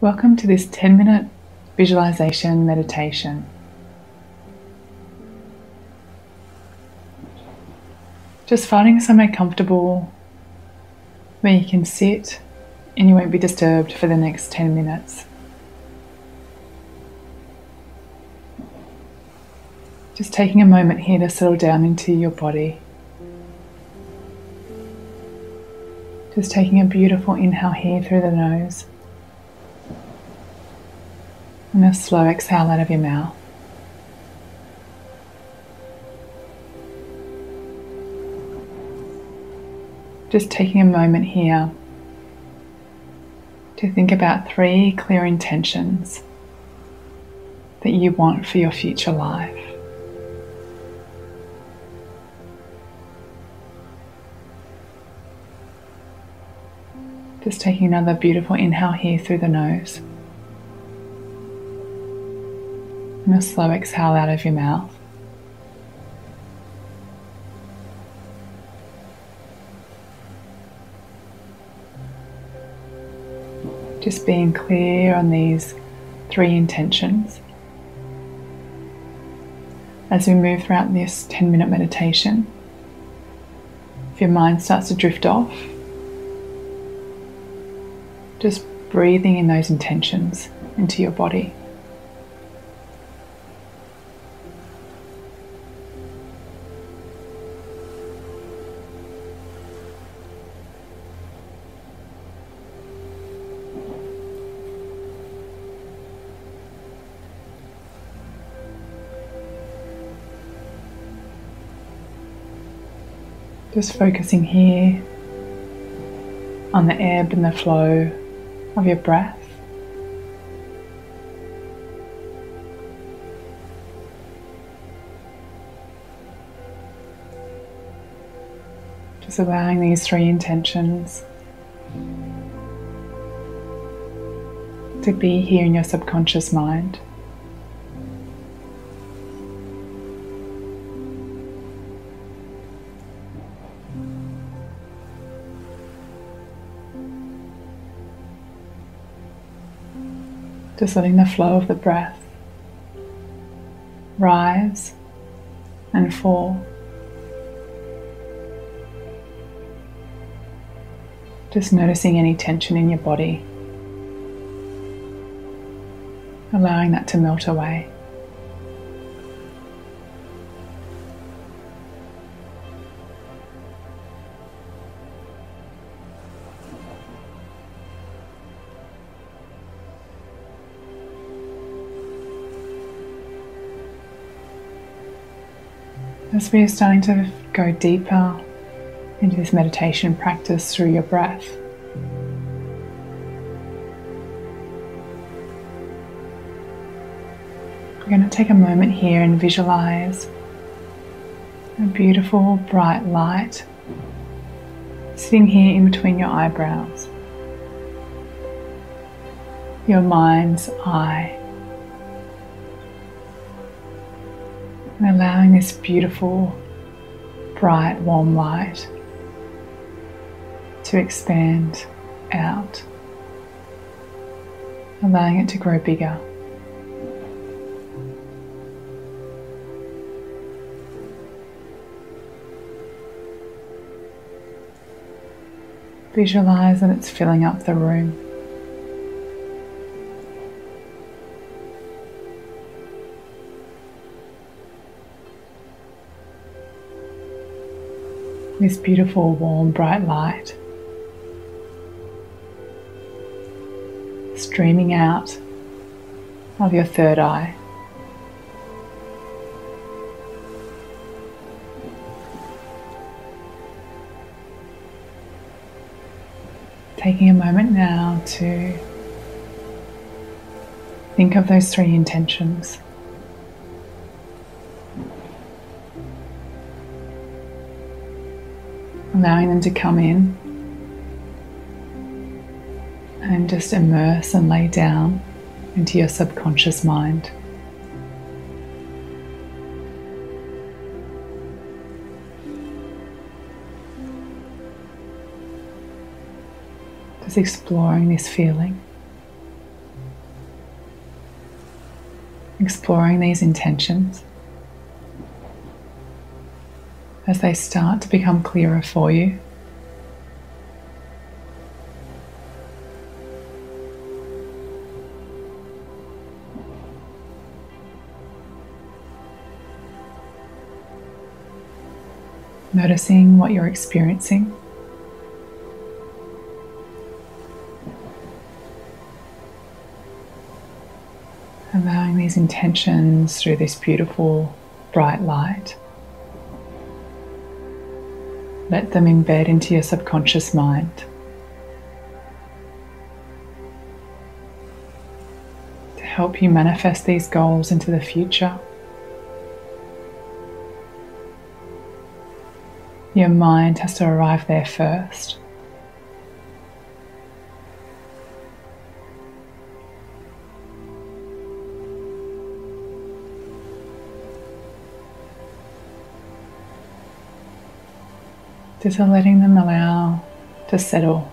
Welcome to this 10-minute visualization meditation. Just finding somewhere comfortable where you can sit and you won't be disturbed for the next 10 minutes. Just taking a moment here to settle down into your body. Just taking a beautiful inhale here through the nose. And a slow exhale out of your mouth. Just taking a moment here to think about three clear intentions that you want for your future life. Just taking another beautiful inhale here through the nose. And a slow exhale out of your mouth. Just being clear on these three intentions. As we move throughout this 10-minute meditation, if your mind starts to drift off, just breathing in those intentions into your body. Just focusing here on the ebb and the flow of your breath. Just allowing these three intentions to be here in your subconscious mind. Just letting the flow of the breath rise and fall. Just noticing any tension in your body, allowing that to melt away. As we are starting to go deeper into this meditation practice through your breath, we're going to take a moment here and visualize a beautiful bright light sitting here in between your eyebrows, your mind's eye. And allowing this beautiful, bright, warm light to expand out, allowing it to grow bigger. Visualize that it's filling up the room. This beautiful, warm, bright light streaming out of your third eye. Taking a moment now to think of those three intentions. Allowing them to come in and just immerse and lay down into your subconscious mind. Just exploring this feeling. exploring these intentions as they start to become clearer for you. Noticing what you're experiencing. Allowing these intentions through this beautiful, bright light. Let them embed into your subconscious mind to help you manifest these goals into the future. Your mind has to arrive there first. Just letting them allow to settle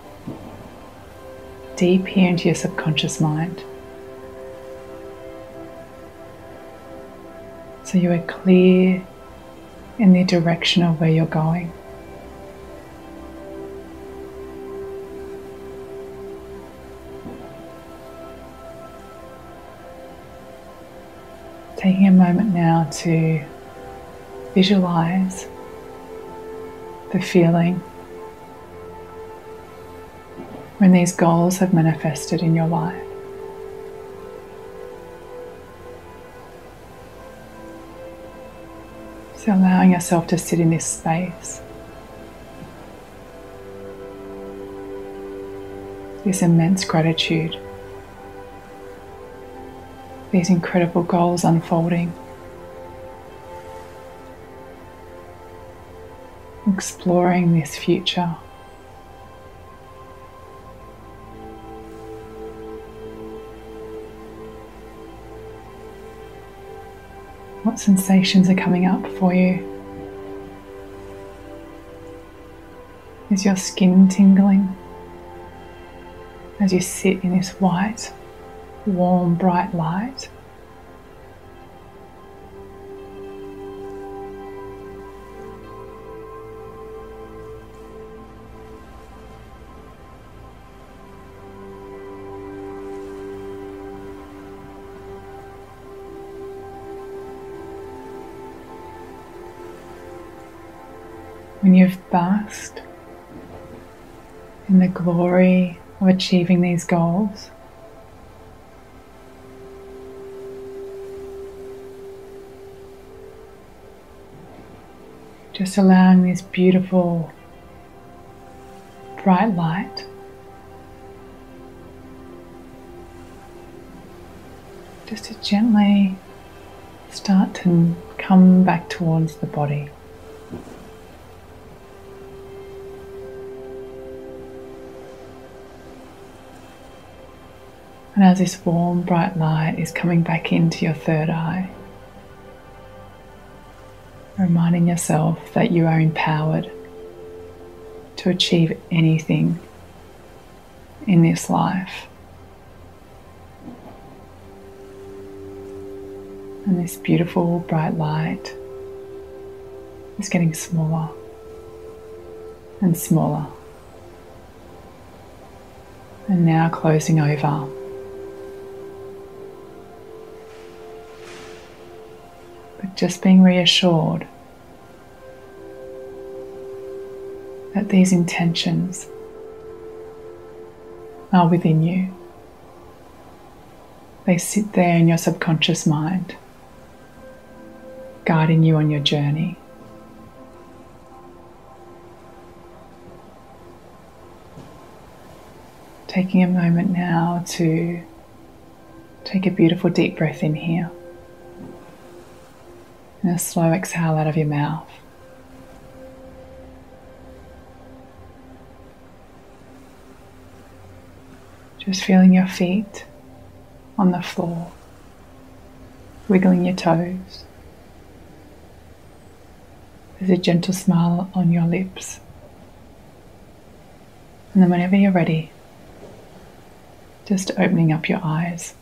deep here into your subconscious mind, so you are clear in the direction of where you're going. Taking a moment now to visualize the feeling when these goals have manifested in your life. So allowing yourself to sit in this space, this immense gratitude, these incredible goals unfolding, exploring this future. What sensations are coming up for you? Is your skin tingling as you sit in this white, warm, bright light? When you've basked in the glory of achieving these goals, just allowing this beautiful, bright light just to gently start to come back towards the body. And as this warm, bright light is coming back into your third eye, reminding yourself that you are empowered to achieve anything in this life. And this beautiful, bright light is getting smaller and smaller, and now closing over. Just being reassured that these intentions are within you. They sit there in your subconscious mind, guiding you on your journey. Taking a moment now to take a beautiful deep breath in here. And a slow exhale out of your mouth. Just feeling your feet on the floor, wiggling your toes. There's a gentle smile on your lips. And then whenever you're ready, just opening up your eyes.